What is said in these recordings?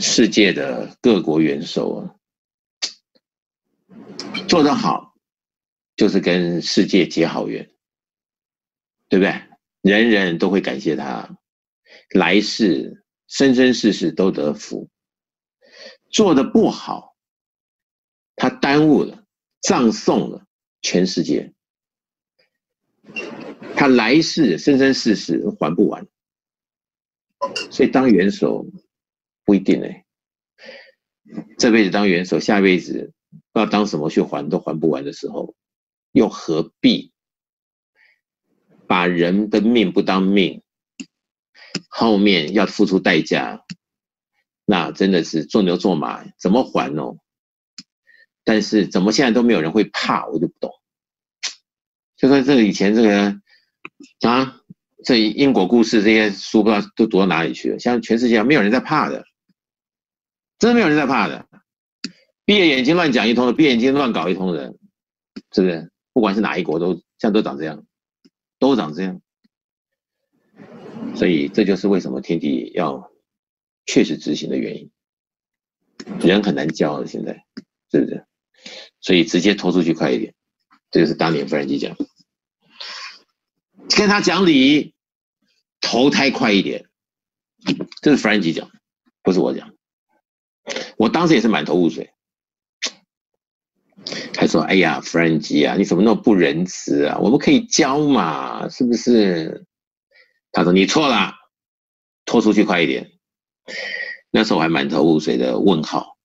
世界的各国元首啊，做得好就是跟世界结好缘，对不对？人人都会感谢他，来世生生世世都得福。做得不好，他耽误了，葬送了全世界，他来世生生世世还不完。所以当元首不一定这辈子当元首，下辈子不知道当什么去还都还不完的时候，又何必把人的命不当命，后面要付出代价，那真的是做牛做马，怎么还哦？但是怎么现在都没有人会怕，我就不懂。就算这个以前这个啊，这因果故事这些书不知道都读到哪里去了，像全世界没有人在怕的，真的没有人在怕的。闭着眼睛乱讲一通的，闭着眼睛乱搞一通的，是不是？不管是哪一国都现在都长这样，都长这样。所以这就是为什么天帝要确实执行的原因。人很难教了，现在是不是？所以直接拖出去快一点，这就是当年Frankie讲，跟他讲理，投胎快一点，这是Frankie讲，不是我讲。我当时也是满头雾水。还说：“哎呀 ，Frankie 啊，你怎么那么不仁慈啊？我们可以教嘛，是不是？”他说：“你错了，拖出去快一点。”那时候我还满头雾水的问号。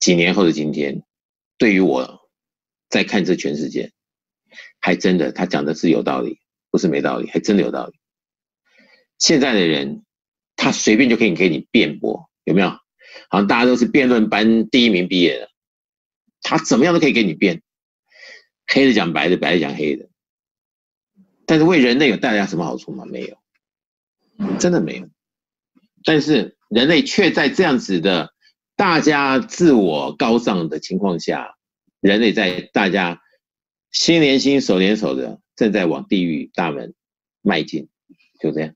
几年后的今天，对于我在看这全世界，还真的他讲的是有道理，不是没道理，还真的有道理。现在的人，他随便就可以给你辩驳，有没有？好像大家都是辩论班第一名毕业的。他怎么样都可以给你变，黑的讲白的，白的讲黑的，但是为人类有带来什么好处吗？没有，真的没有。但是人类却在这样子的大家自我高涨的情况下，人类在大家心连心手连手的正在往地狱大门迈进，就这样。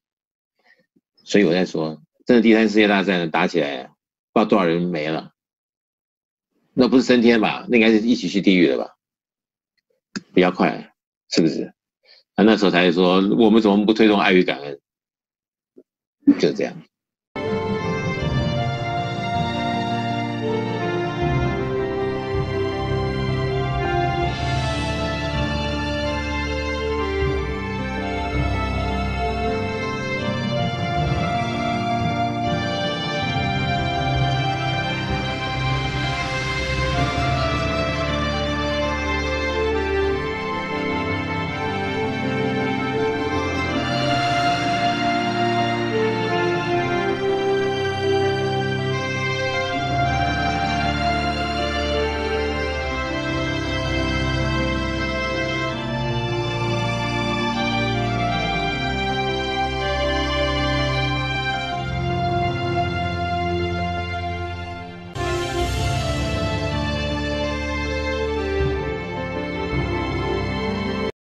所以我在说，真的第三次世界大战打起来，不知道多少人没了。那不是升天吧？那应该是一起去地狱了吧？比较快，是不是？啊，那时候才说我们怎么不推动爱与感恩？就这样。